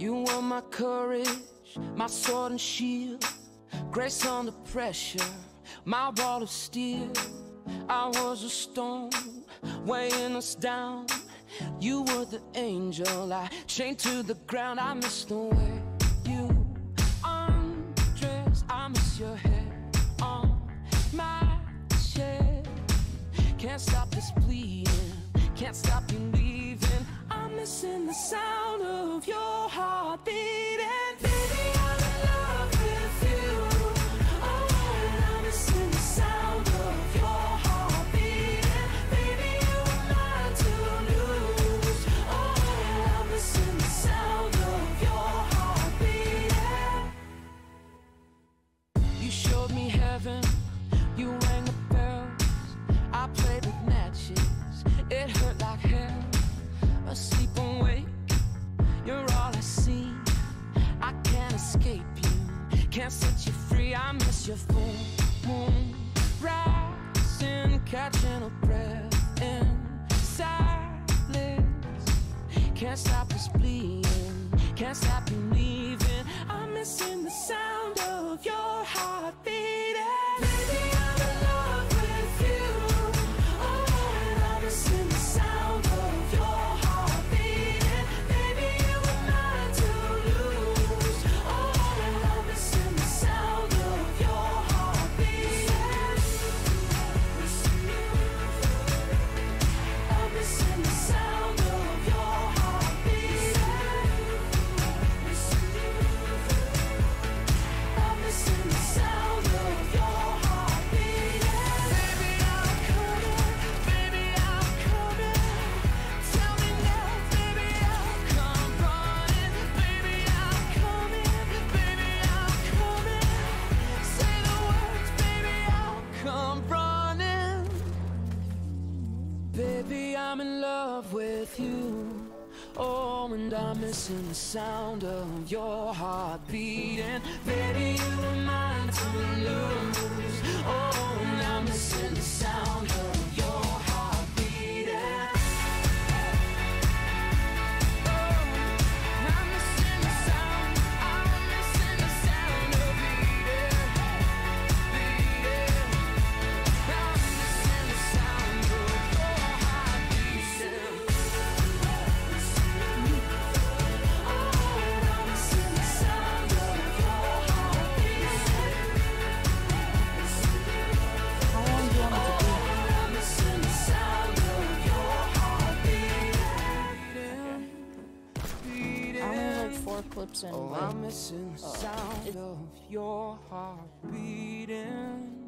You were my courage, my sword and shield, grace under pressure, my wall of steel. I was a stone weighing us down. You were the angel I chained to the ground. I miss the way you undress. I miss your head on my chest. Can't stop this bleeding, can't stop you leaving. I'm missing the sound of your heartbeat. And baby, I'm in love with you. Oh, and I'm missing the sound of your heartbeat. You rang the bells, I played with matches, it hurt like hell. Asleep and wake, you're all I see. I can't escape you, can't set you free. I miss your full moon rising, catching a breath in silence. Can't stop this bleeding, can't stop you leaving. I'm missing the sound of your heartbeat. Baby, I'm in love with you. Oh, and I'm missing the sound of your heartbeat. Baby, you were mine to lose. Oh, and I'm missing the sound of your heartbeat. I'm missing the sound of your heartbeat. I'm in love with you. Oh, and I'm missing the sound of your heart beating. Baby, you were mine to lose. Oh, and I'm missing the sound of your heart. Clips in. Oh, I'm missing the sound of your heart beating.